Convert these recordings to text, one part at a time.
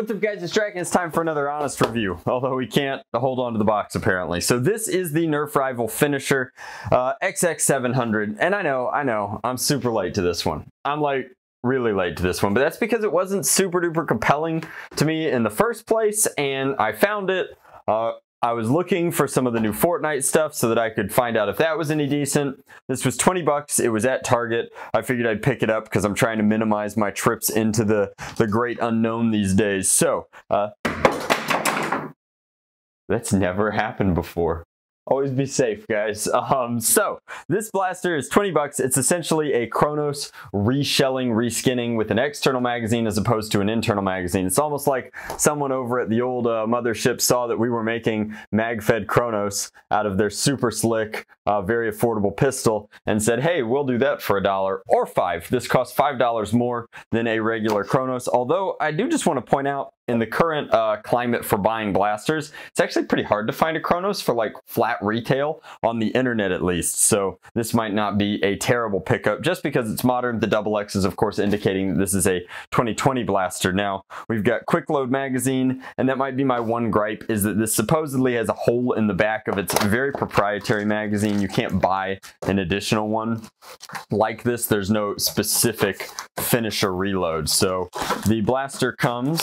What's up guys, it's Drac and it's time for another honest review, although we can't hold on to the box apparently. So this is the Nerf Rival Finisher XX700, and I know, I'm super late to this one. I'm like really late to this one, but that's because it wasn't super duper compelling to me in the first place, and I found it. I was looking for some of the new Fortnite stuff so that I could find out if that was any decent. This was 20 bucks. It was at Target. I figured I'd pick it up because I'm trying to minimize my trips into the great unknown these days. So, that's never happened before. Always be safe, guys. So this blaster is 20 bucks. It's essentially a Kronos reshelling, reskinning with an external magazine as opposed to an internal magazine. It's almost like someone over at the old mothership saw that we were making MAGFED Kronos out of their super slick, very affordable pistol and said, hey, we'll do that for $1 or $5. This costs $5 more than a regular Kronos. Although I do just want to point out, in the current climate for buying blasters, it's actually pretty hard to find a Kronos for like flat retail on the internet at least. So this might not be a terrible pickup just because it's modern. The XX is of course indicating that this is a 2020 blaster. Now we've got quick load magazine, and that might be my one gripe, is that this supposedly has a hole in the back of its very proprietary magazine. You can't buy an additional one like this. There's no specific finisher reload. So the blaster comes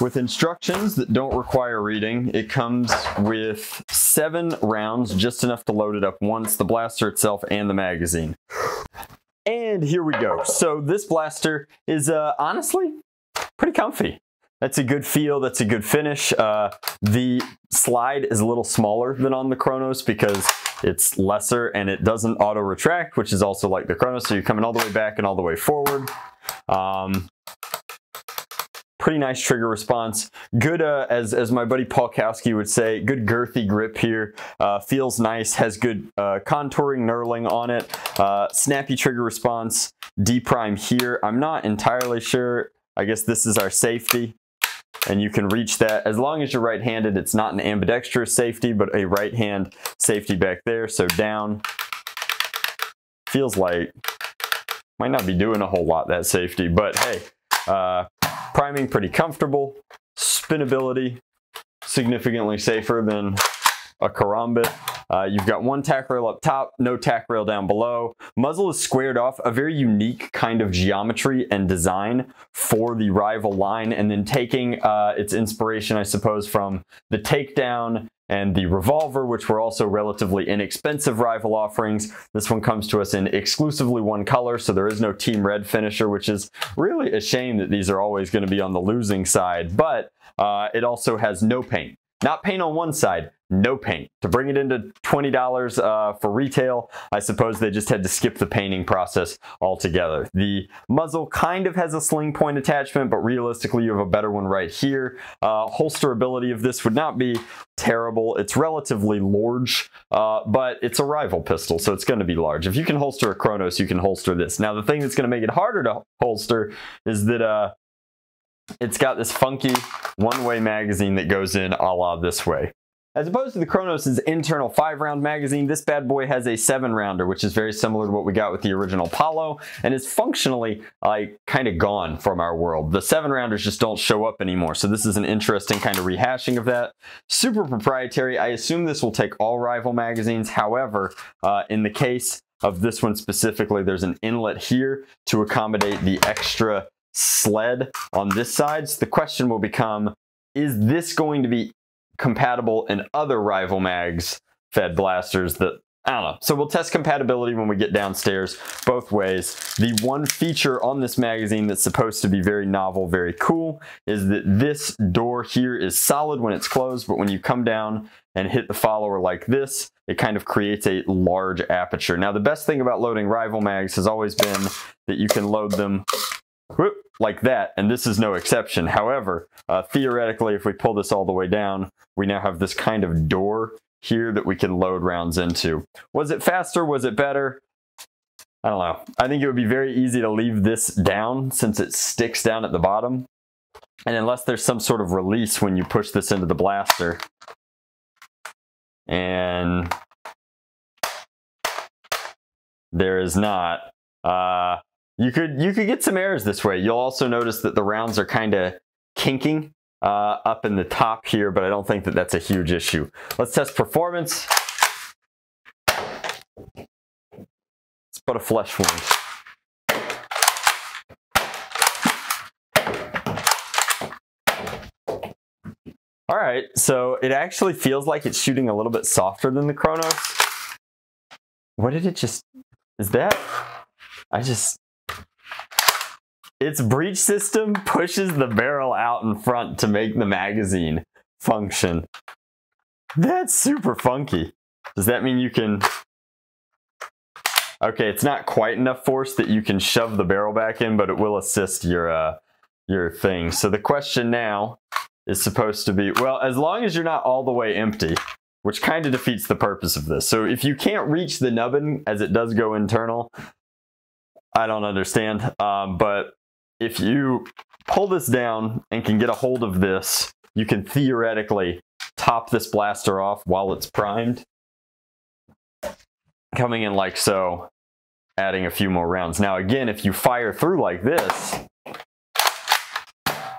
with instructions that don't require reading. It comes with 7 rounds, just enough to load it up once, the blaster itself and the magazine. And here we go. So this blaster is honestly pretty comfy. That's a good feel, that's a good finish. The slide is a little smaller than on the Kronos because it's lesser and it doesn't auto retract, which is also like the Kronos. So you're coming all the way back and all the way forward. Pretty nice trigger response. Good, as my buddy Paul Kowski would say, good girthy grip here. Feels nice, has good contouring, knurling on it. Snappy trigger response, D-prime here. I'm not entirely sure. I guess this is our safety, and you can reach that. As long as you're right-handed, it's not an ambidextrous safety, but a right-hand safety back there, so down. Feels like, might not be doing a whole lot, that safety, but hey. Priming pretty comfortable, spinability significantly safer than a karambit. You've got one tack rail up top, no tack rail down below. Muzzle is squared off, a very unique kind of geometry and design for the Rival line, and then taking its inspiration, I suppose, from the Takedown and the Revolver, which were also relatively inexpensive Rival offerings. This one comes to us in exclusively one color, so there is no Team Red finisher, which is really a shame that these are always going to be on the losing side, but it also has no paint. Not paint on one side, no paint. To bring it into $20 for retail, I suppose they just had to skip the painting process altogether. The muzzle kind of has a sling point attachment, but realistically you have a better one right here. Holsterability of this would not be terrible. It's relatively large, but it's a Rival pistol, so it's gonna be large. If you can holster a Kronos, you can holster this. Now the thing that's gonna make it harder to holster is that it's got this funky one-way magazine that goes in a la this way. As opposed to the Kronos' internal 5-round magazine, this bad boy has a 7-rounder, which is very similar to what we got with the original Apollo, and is functionally like kind of gone from our world. The 7-rounders just don't show up anymore, so this is an interesting kind of rehashing of that. Super proprietary. I assume this will take all Rival magazines. However, in the case of this one specifically, there's an inlet here to accommodate the extra sled on this side. So the question will become, is this going to be compatible in other Rival mags fed blasters? That I don't know. So we'll test compatibility when we get downstairs both ways. The one feature on this magazine that's supposed to be very novel, very cool, is that this door here is solid when it's closed, but when you come down and hit the follower like this, it kind of creates a large aperture. Now the best thing about loading Rival mags has always been that you can load them like that, and this is no exception. However, theoretically, if we pull this all the way down, we now have this kind of door here that we can load rounds into. Was it faster? Was it better? I don't know. I think it would be very easy to leave this down since it sticks down at the bottom. And unless there's some sort of release when you push this into the blaster. And there is not. You could get some errors this way. You'll also notice that the rounds are kind of kinking up in the top here, but I don't think that that's a huge issue. Let's test performance. Let's put a flesh wound. All right, so it actually feels like it's shooting a little bit softer than the Kronos. What did it just, is that? I just, its breech system pushes the barrel out in front to make the magazine function. That's super funky. Does that mean you can, okay, it's not quite enough force that you can shove the barrel back in, but it will assist your thing. So the question now is supposed to be, well, as long as you're not all the way empty, which kind of defeats the purpose of this. So if you can't reach the nubbin as it does go internal, I don't understand. But if you pull this down and can get a hold of this, you can theoretically top this blaster off while it's primed, coming in like so, adding a few more rounds. Now again, if you fire through like this,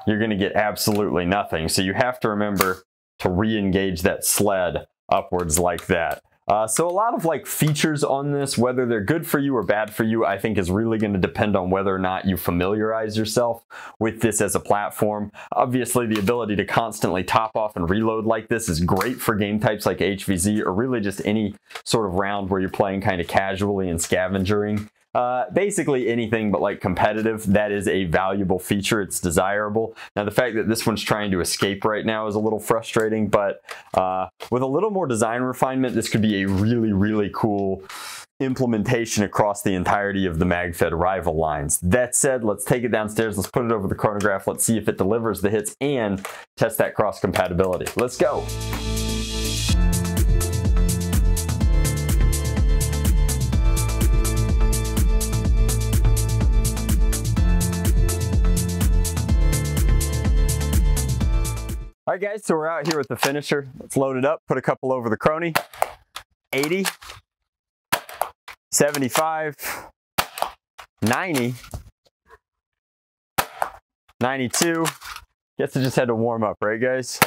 you're going to get absolutely nothing. So you have to remember to re-engage that sled upwards like that. So a lot of like features on this, whether they're good for you or bad for you, I think is really going to depend on whether or not you familiarize yourself with this as a platform. Obviously, the ability to constantly top off and reload like this is great for game types like HVZ or really just any sort of round where you're playing kind of casually and scavengering. Basically anything but like competitive, that is a valuable feature. It's desirable. Now the fact that this one's trying to escape right now is a little frustrating, but with a little more design refinement, this could be a really, really cool implementation across the entirety of the MAGFED rival lines. That said, let's take it downstairs, let's put it over the chronograph, let's see if it delivers the hits and test that cross compatibility. Let's go. All right, guys, so we're out here with the finisher. Let's load it up, put a couple over the crony. 80, 75, 90, 92. Guess I just had to warm up, right, guys?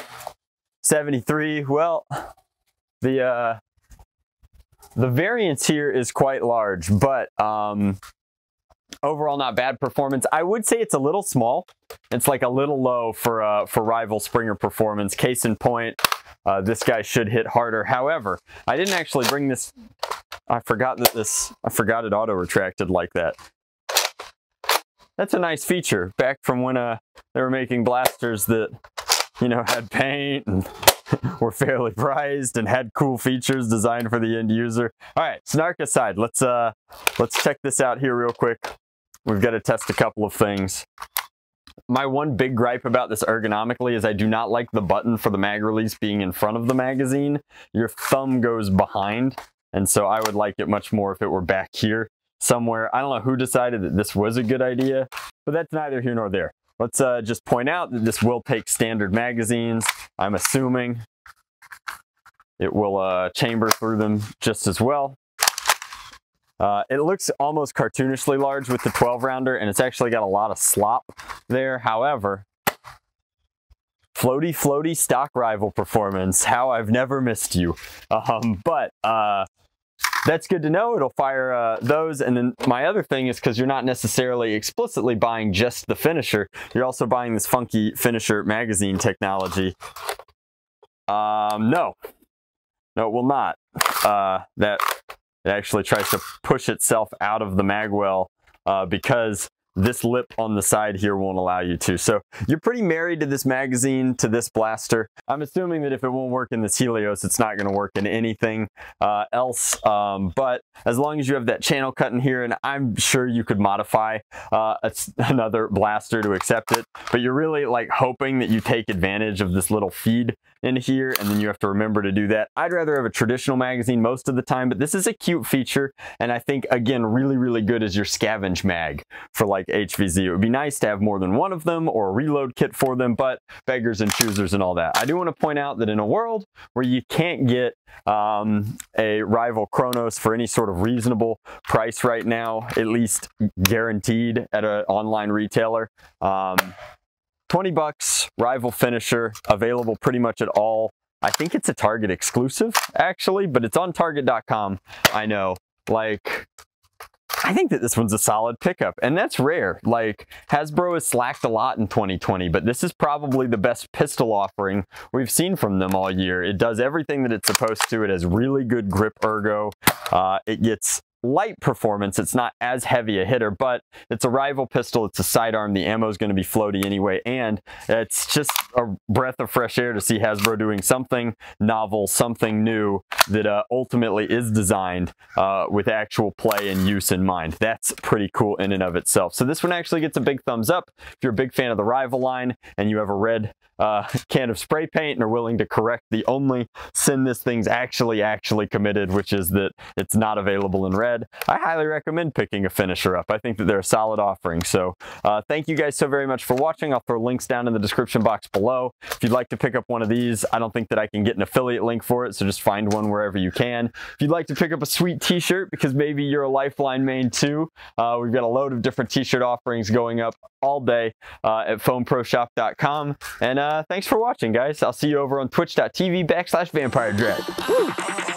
73, well, the variance here is quite large, but overall, not bad performance. I would say it's a little small. It's like a little low for rival Springer performance. Case in point, this guy should hit harder. However, I didn't actually bring this. I forgot it auto-retracted like that. That's a nice feature. Back from when they were making blasters that, you know, had paint and were fairly priced and had cool features designed for the end user. All right, snark aside, let's check this out here real quick. We've got to test a couple of things. My one big gripe about this ergonomically is I do not like the button for the mag release being in front of the magazine. Your thumb goes behind, and so I would like it much more if it were back here somewhere. I don't know who decided that this was a good idea, but that's neither here nor there. Let's just point out that this will take standard magazines. I'm assuming it will chamber through them just as well. It looks almost cartoonishly large with the 12-rounder, and it's actually got a lot of slop there. However, floaty stock rival performance. How I've never missed you. That's good to know. It'll fire those. And then my other thing is, because you're not necessarily explicitly buying just the finisher, you're also buying this funky finisher magazine technology. No, it will not. That it actually tries to push itself out of the magwell because this lip on the side here won't allow you to. So you're pretty married to this magazine, to this blaster. I'm assuming that if it won't work in this Helios, it's not going to work in anything else. But as long as you have that channel cut in here, and I'm sure you could modify another blaster to accept it, but you're really like hoping that you take advantage of this little feed in here, and then you have to remember to do that. I'd rather have a traditional magazine most of the time, but this is a cute feature, and I think, again, really, really good as your scavenge mag for like like HVZ. It would be nice to have more than one of them or a reload kit for them, but beggars and choosers and all that. I do want to point out that in a world where you can't get a rival Kronos for any sort of reasonable price right now, at least guaranteed at an online retailer, $20, Rival Finisher, available pretty much at all. I think it's a Target exclusive, actually, but it's on Target.com, I know. Like, I think that this one's a solid pickup, and that's rare. Like, Hasbro has slacked a lot in 2020, but this is probably the best pistol offering we've seen from them all year. It does everything that it's supposed to. It has really good grip ergo. It gets light performance. It's not as heavy a hitter, but it's a rival pistol. It's a sidearm. The ammo is going to be floaty anyway, and it's just a breath of fresh air to see Hasbro doing something novel, something new that ultimately is designed with actual play and use in mind. That's pretty cool in and of itself. So this one actually gets a big thumbs up. If you're a big fan of the Rival line and you have a red can of spray paint and are willing to correct the only sin this thing's actually committed, which is that it's not available in red, I highly recommend picking a Finisher up. I think that they're a solid offering. So thank you guys so very much for watching. I'll throw links down in the description box below. If you'd like to pick up one of these, I don't think that I can get an affiliate link for it, so just find one wherever you can. If you'd like to pick up a sweet t-shirt, because maybe you're a Lifeline main too, we've got a load of different t-shirt offerings going up all day at foamproshop.com. And thanks for watching, guys. I'll see you over on twitch.tv/vampiredrac.